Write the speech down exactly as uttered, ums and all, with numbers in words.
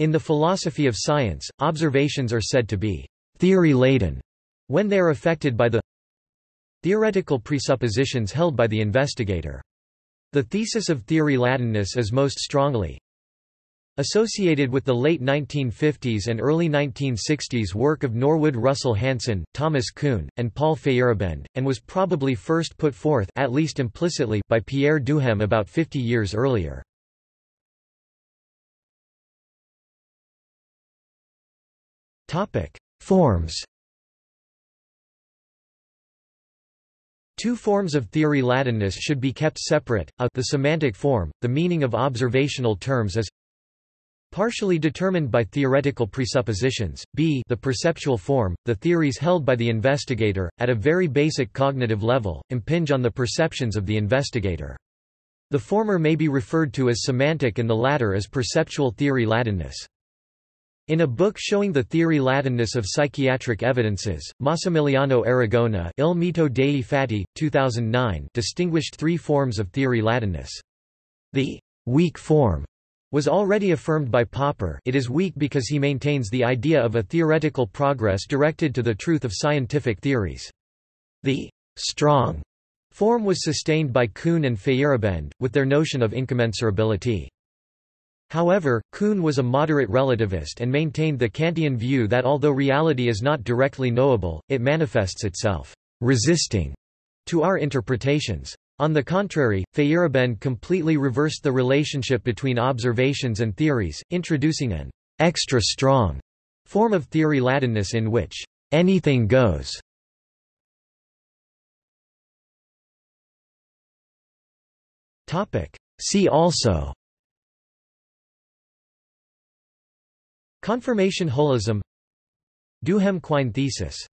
In the philosophy of science, observations are said to be theory-laden when they are affected by the theoretical presuppositions held by the investigator. The thesis of theory-ladenness is most strongly associated with the late nineteen fifties and early nineteen sixties work of Norwood Russell Hanson, Thomas Kuhn, and Paul Feyerabend, and was probably first put forth, at least implicitly, by Pierre Duhem about fifty years earlier. Forms. Two forms of theory-ladenness should be kept separate. A, the semantic form, the meaning of observational terms is partially determined by theoretical presuppositions, b the perceptual form, the theories held by the investigator, at a very basic cognitive level, impinge on the perceptions of the investigator. The former may be referred to as semantic and the latter as perceptual theory-ladenness. In a book showing the theory-ladenness of psychiatric evidences, Massimiliano Aragona Il mito dei fatti, two thousand nine, distinguished three forms of theory-ladenness. The «weak form» was already affirmed by Popper. It is weak because he maintains the idea of a theoretical progress directed to the truth of scientific theories. The «strong» form was sustained by Kuhn and Feyerabend, with their notion of incommensurability. However, Kuhn was a moderate relativist and maintained the Kantian view that although reality is not directly knowable, it manifests itself, resisting to our interpretations. On the contrary, Feyerabend completely reversed the relationship between observations and theories, introducing an extra strong form of theory-ladenness in which anything goes. See also: Confirmation holism, Duhem-Quine thesis.